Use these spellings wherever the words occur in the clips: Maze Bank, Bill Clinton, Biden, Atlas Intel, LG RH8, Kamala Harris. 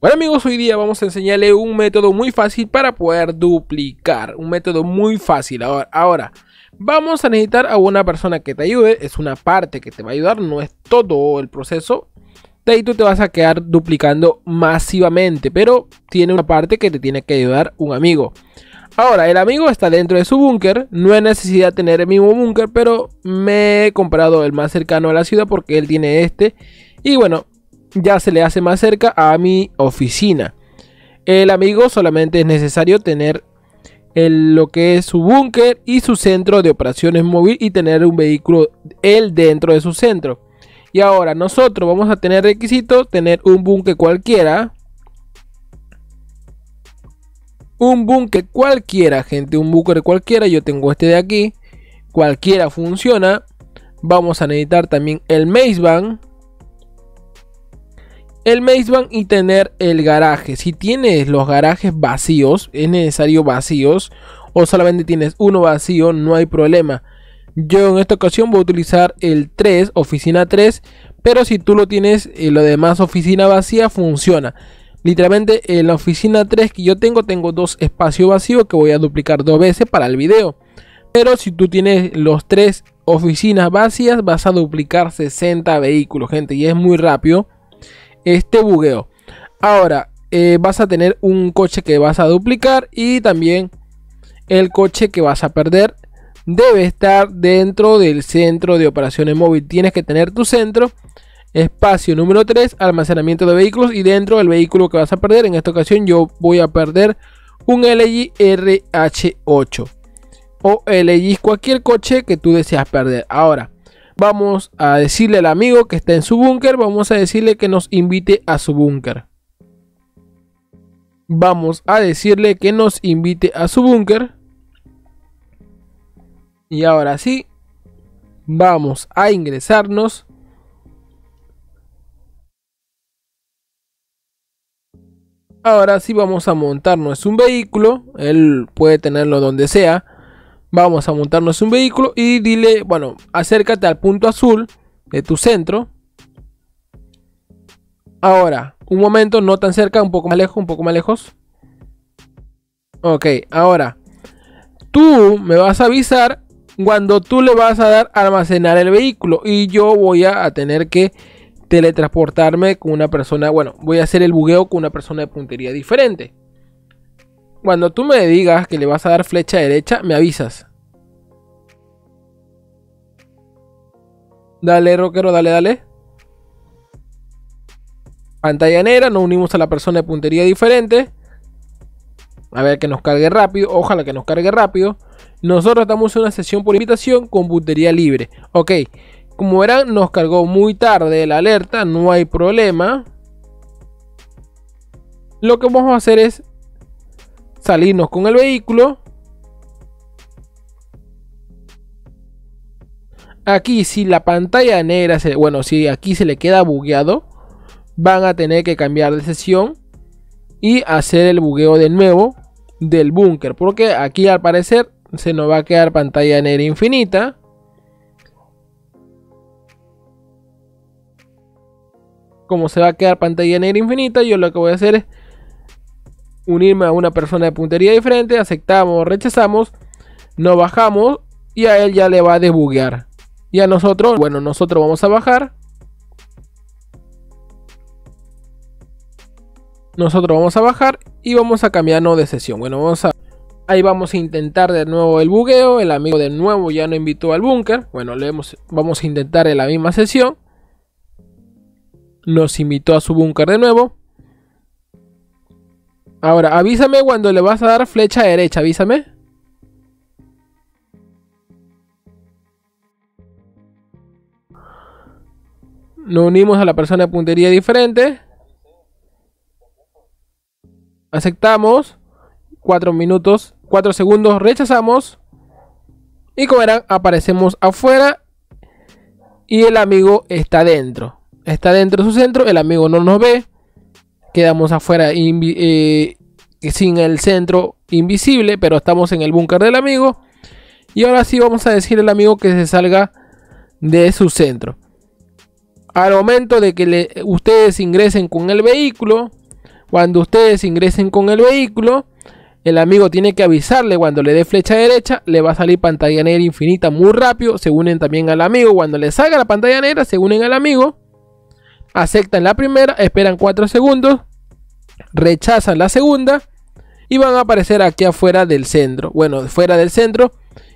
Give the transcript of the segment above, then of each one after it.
Bueno amigos, hoy día vamos a enseñarle un método muy fácil para poder duplicar, un método muy fácil. Ahora vamos a necesitar a una persona que te ayude, es una parte que te va a ayudar, no es todo el proceso. De ahí tú te vas a quedar duplicando masivamente, pero tiene una parte que te tiene que ayudar un amigo. Ahora, el amigo está dentro de su búnker, no es necesidad tener el mismo búnker, pero me he comprado el más cercano a la ciudad porque él tiene este y bueno, ya se le hace más cerca a mi oficina. El amigo solamente es necesario tener lo que es su búnker y su centro de operaciones móvil y tener un vehículo él dentro de su centro. Y ahora nosotros vamos a tener requisito tener un búnker cualquiera. Un búnker cualquiera, gente, un búnker cualquiera. Yo tengo este de aquí. Cualquiera funciona. Vamos a necesitar también el Maze Bank. El Maze Bank y tener el garaje. Si tienes los garajes vacíos, es necesario vacíos, o solamente tienes uno vacío, no hay problema. Yo en esta ocasión voy a utilizar el 3, oficina 3, pero si tú lo tienes, lo demás oficina vacía funciona. Literalmente en la oficina 3 que yo tengo dos espacios vacíos que voy a duplicar dos veces para el video. Pero si tú tienes los 3 oficinas vacías, vas a duplicar 60 vehículos, gente, y es muy rápido este bugueo. Ahora vas a tener un coche que vas a duplicar y también el coche que vas a perder debe estar dentro del centro de operaciones móvil. Tienes que tener tu centro, espacio número 3, almacenamiento de vehículos, y dentro del vehículo que vas a perder, en esta ocasión yo voy a perder un LG RH8 o LG, cualquier coche que tú deseas perder. Ahora vamos a decirle al amigo que está en su búnker, vamos a decirle que nos invite a su búnker. Vamos a decirle que nos invite a su búnker. Y ahora sí, vamos a ingresarnos. Ahora sí vamos a montarnos un vehículo, él puede tenerlo donde sea. Vamos a montarnos un vehículo y dile, bueno, acércate al punto azul de tu centro. Ahora, un momento, no tan cerca, un poco más lejos, un poco más lejos. Ok, ahora, tú me vas a avisar cuando tú le vas a dar a almacenar el vehículo. Y yo voy a tener que teletransportarme con una persona, bueno, voy a hacer el bugueo con una persona de puntería diferente. Cuando tú me digas que le vas a dar flecha derecha, me avisas. Dale, rockero, dale, dale. Pantalla negra, nos unimos a la persona de puntería diferente. A ver que nos cargue rápido, ojalá que nos cargue rápido. Nosotros estamos en una sesión por invitación con puntería libre. Ok, como verán, nos cargó muy tarde la alerta, no hay problema. Lo que vamos a hacer es salirnos con el vehículo. Aquí si la pantalla negra, bueno, si aquí se le queda bugueado, van a tener que cambiar de sesión y hacer el bugueo de nuevo del búnker, porque aquí al parecer se nos va a quedar pantalla negra infinita. Como se va a quedar pantalla negra infinita, yo lo que voy a hacer es unirme a una persona de puntería diferente, aceptamos, rechazamos, nos bajamos y a él ya le va a desbuguear. Y a nosotros, bueno, nosotros vamos a bajar. Nosotros vamos a bajar y vamos a cambiarnos de sesión. Bueno, ahí vamos a intentar de nuevo el bugueo. El amigo de nuevo ya nos invitó al búnker. Bueno, vamos a intentar en la misma sesión. Nos invitó a su búnker de nuevo. Ahora, avísame cuando le vas a dar flecha derecha, avísame. Nos unimos a la persona de puntería diferente. Aceptamos. 4 minutos, 4 segundos, rechazamos. Y como verán, aparecemos afuera. Y el amigo está dentro. Está dentro de su centro, el amigo no nos ve. Quedamos afuera sin el centro invisible, pero estamos en el búnker del amigo. Y ahora sí vamos a decirle al amigo que se salga de su centro. Al momento de que ustedes ingresen con el vehículo, Cuando ustedes ingresen con el vehículo, el amigo tiene que avisarle. Cuando le dé flecha derecha, le va a salir pantalla negra infinita muy rápido. Se unen también al amigo. Cuando le salga la pantalla negra, se unen al amigo. Aceptan la primera, esperan 4 segundos, rechazan la segunda y van a aparecer aquí afuera del centro. Bueno, fuera del centro,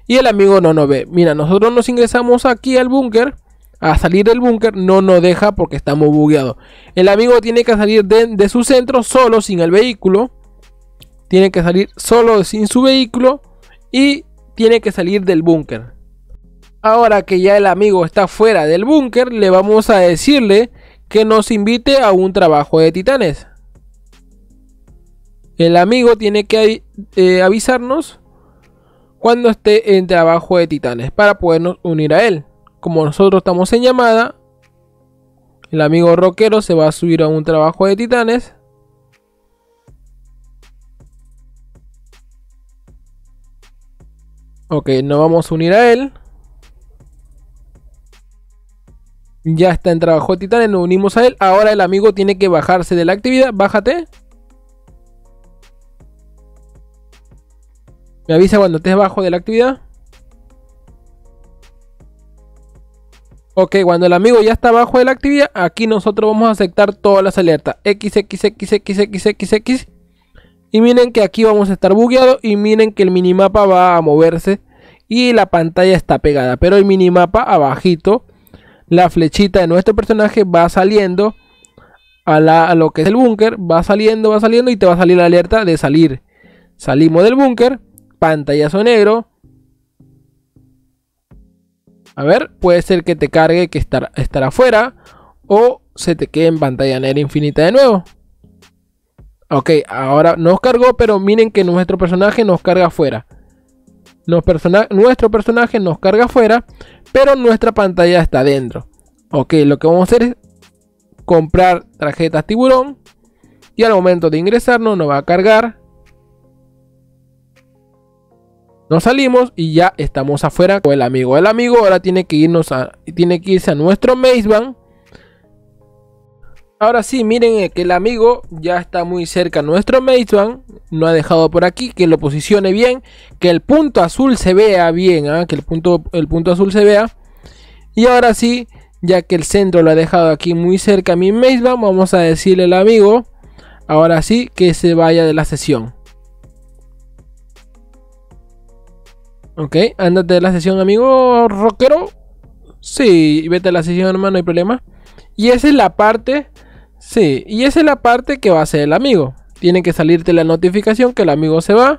y el amigo no nos ve. Mira, nosotros nos ingresamos aquí al búnker. A salir del búnker no nos deja porque estamos bugueados. El amigo tiene que salir de su centro solo, sin el vehículo. Tiene que salir solo sin su vehículo y tiene que salir del búnker. Ahora que ya el amigo está fuera del búnker, le vamos a decirle que nos invite a un trabajo de titanes. El amigo tiene que avisarnos cuando esté en trabajo de titanes para podernos unir a él. Como nosotros estamos en llamada, el amigo rockero se va a subir a un trabajo de titanes. Ok, nos vamos a unir a él. Ya está en trabajo de titanes, nos unimos a él. Ahora el amigo tiene que bajarse de la actividad. Bájate. Me avisa cuando estés bajo de la actividad. Ok, cuando el amigo ya está abajo de la actividad, aquí nosotros vamos a aceptar todas las alertas. XXXXXXXX. Y miren que aquí vamos a estar bugueados. Y miren que el minimapa va a moverse. Y la pantalla está pegada. Pero el minimapa abajito, la flechita de nuestro personaje va saliendo a lo que es el búnker. Va saliendo y te va a salir la alerta de salir. Salimos del búnker. Pantallazo negro. A ver, puede ser que te cargue que estar afuera o se te quede en pantalla negra infinita de nuevo. Ok, ahora nos cargó, pero miren que nuestro personaje nos carga afuera. Nuestro personaje nos carga afuera, pero nuestra pantalla está adentro. Ok, lo que vamos a hacer es comprar tarjetas tiburón y al momento de ingresarnos nos va a cargar. Nos salimos y ya estamos afuera con el amigo. El amigo ahora tiene que irse a nuestro Maze Bank. Ahora sí, miren que el amigo ya está muy cerca a nuestro Maze Bank. No ha dejado por aquí, que lo posicione bien, que el punto azul se vea bien, que el punto azul se vea. Y ahora sí, ya que el centro lo ha dejado aquí muy cerca a mi Maze Bank, vamos a decirle al amigo, ahora sí, que se vaya de la sesión. Ok, ándate de la sesión, amigo rockero. Sí, vete a la sesión, hermano, no hay problema. Y esa es la parte. Sí, y esa es la parte que va a hacer el amigo. Tiene que salirte la notificación que el amigo se va.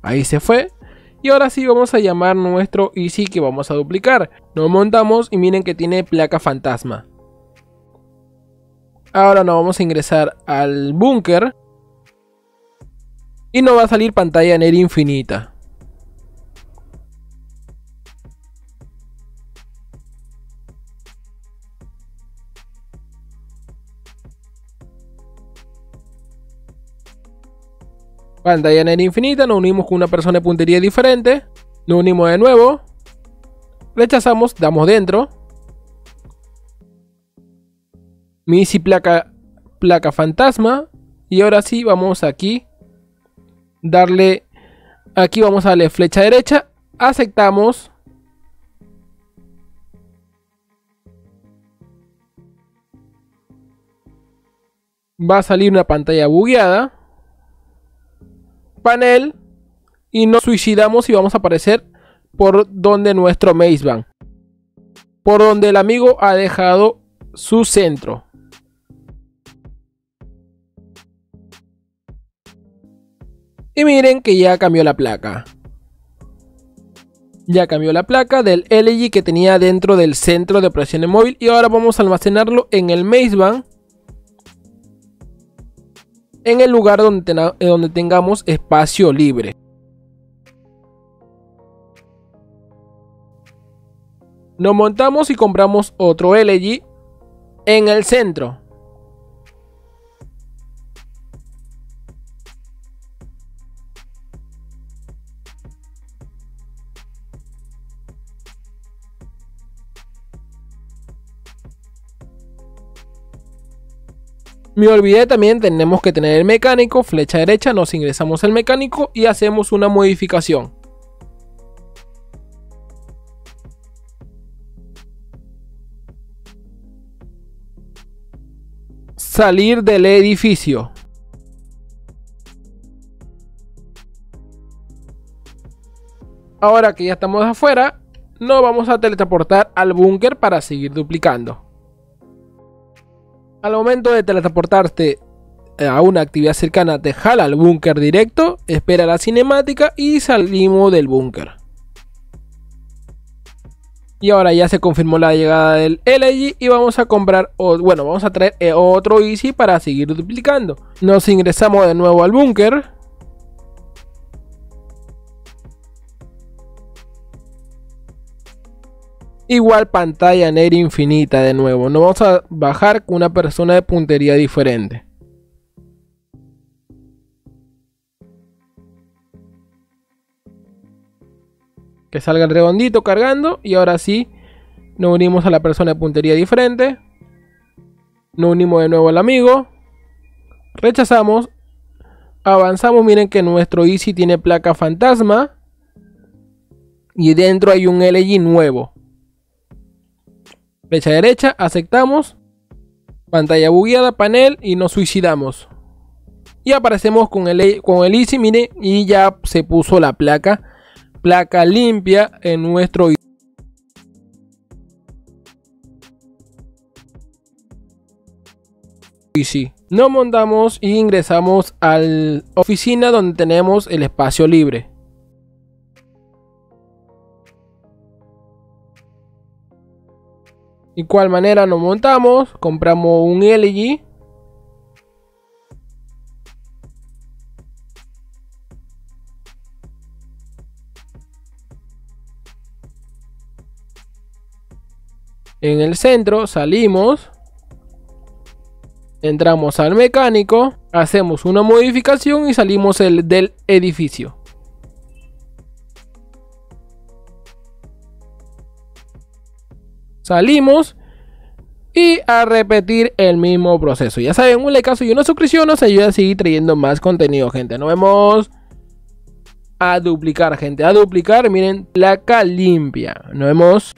Ahí se fue. Y ahora sí vamos a llamar nuestro Easy que vamos a duplicar. Nos montamos y miren que tiene placa fantasma. Ahora nos vamos a ingresar al búnker. Y nos va a salir pantalla negra infinita. Pantalla negra infinita, nos unimos con una persona de puntería diferente. Nos unimos de nuevo. Rechazamos, damos dentro. Misi placa fantasma. Y ahora sí vamos aquí. Darle. Aquí vamos a darle flecha derecha. Aceptamos. Va a salir una pantalla bugueada. Panel y nos suicidamos y vamos a aparecer por donde nuestro Maze Bank, por donde el amigo ha dejado su centro. Y miren que ya cambió la placa. Ya cambió la placa del LG que tenía dentro del centro de operaciones móvil. Y ahora vamos a almacenarlo en el Maze Bank, en el lugar donde tengamos espacio libre. Nos montamos y compramos otro LG en el centro. Me olvidé también, tenemos que tener el mecánico, flecha derecha, nos ingresamos al mecánico y hacemos una modificación. Salir del edificio. Ahora que ya estamos afuera, nos vamos a teletransportar al búnker para seguir duplicando. Al momento de teletransportarte a una actividad cercana te jala al búnker directo, espera la cinemática y salimos del búnker. Y ahora ya se confirmó la llegada del LG y vamos a comprar, bueno, vamos a traer otro Easy para seguir duplicando. Nos ingresamos de nuevo al búnker. Igual pantalla negra infinita de nuevo. Nos vamos a bajar con una persona de puntería diferente. Que salga el redondito cargando. Y ahora sí, nos unimos a la persona de puntería diferente. Nos unimos de nuevo al amigo. Rechazamos. Avanzamos. Miren que nuestro Easy tiene placa fantasma. Y dentro hay un LG nuevo. Flecha derecha, aceptamos, pantalla bugueada, panel y nos suicidamos. Y aparecemos con el Easy, miren, y ya se puso la placa limpia en nuestro Easy. Nos montamos y ingresamos a la oficina donde tenemos el espacio libre. De igual manera nos montamos, compramos un LG. En el centro salimos, entramos al mecánico, hacemos una modificación y salimos del edificio. Salimos y a repetir el mismo proceso. Ya saben, un like y una suscripción nos ayuda a seguir trayendo más contenido, gente. Nos vemos. A duplicar, gente. A duplicar, miren, placa limpia. Nos vemos.